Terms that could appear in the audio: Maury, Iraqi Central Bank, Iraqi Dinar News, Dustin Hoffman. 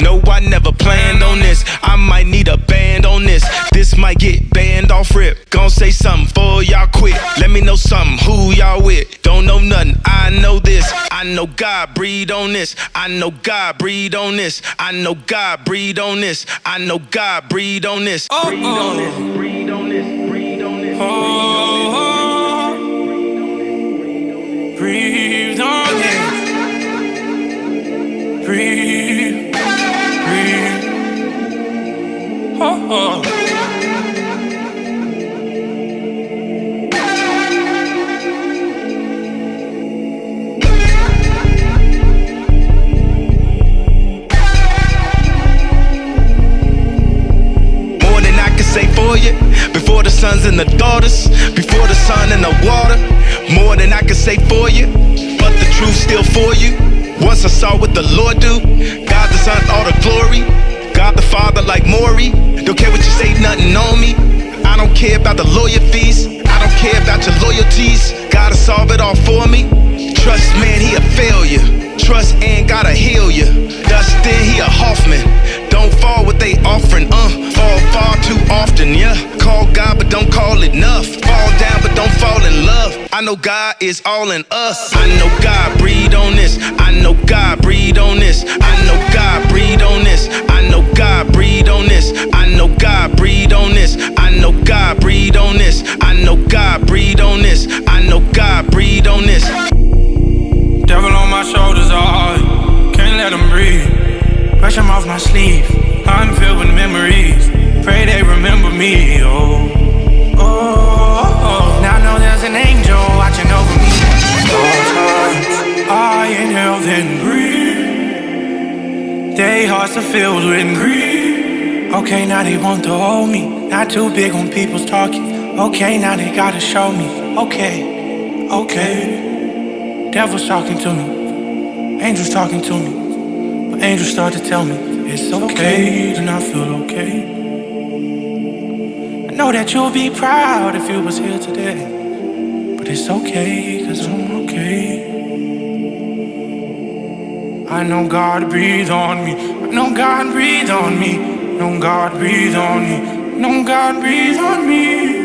No, I never planned on this. I might need a band on this. This might get banned off rip. Gon' say something for y'all quit. Let me know something, who y'all with. Don't know nothing, I know this. I know God breathe on this. I know God breathe on this. I know God breathe on this. I know God breathe on this. Breathe on this, breathe on this, breathe on this. Breathe on it. Breathe. Breathe. Oh, oh. For you, before the sons and the daughters, before the sun and the water, more than I could say for you, but the truth still for you. Once I saw what the Lord do, God the Son, all the glory, God the Father like Maury. Don't care what you say, nothing on me. I don't care about the lawyer fees, I don't care about your loyalties. Gotta solve it all for me. Trust man, he a failure. Trust and gotta heal you. Dustin, he a Hoffman. Don't fall what they offering, fall far too often, yeah. Call God, but don't call enough. Fall down, but don't fall in love. I know God is all in us. I know God breathe on this. I know God breathe on this. I know God breathe on this. I know God breathe on this. I know God breathe on this. I know God breathe on this. I know God breathe on this. I know God breathe on this. Devil on my shoulders, can't let him breathe. Brush them off my sleeve, I'm filled with memories. Pray they remember me, oh, oh, oh. Now I know there's an angel watching over me. All times I inhaled and breathed, they hearts are filled with greed. Okay, now they want to hold me. Not too big on people's talking. Okay, now they gotta show me. Okay, okay. Devil's talking to me, angels talking to me. Angels start to tell me it's okay, and I feel okay. I know that you'll be proud if you was here today, but it's okay, cause I'm okay. I know God breathe on me, I know God breathe on me, I know God breathe on me, I know God breathe on me.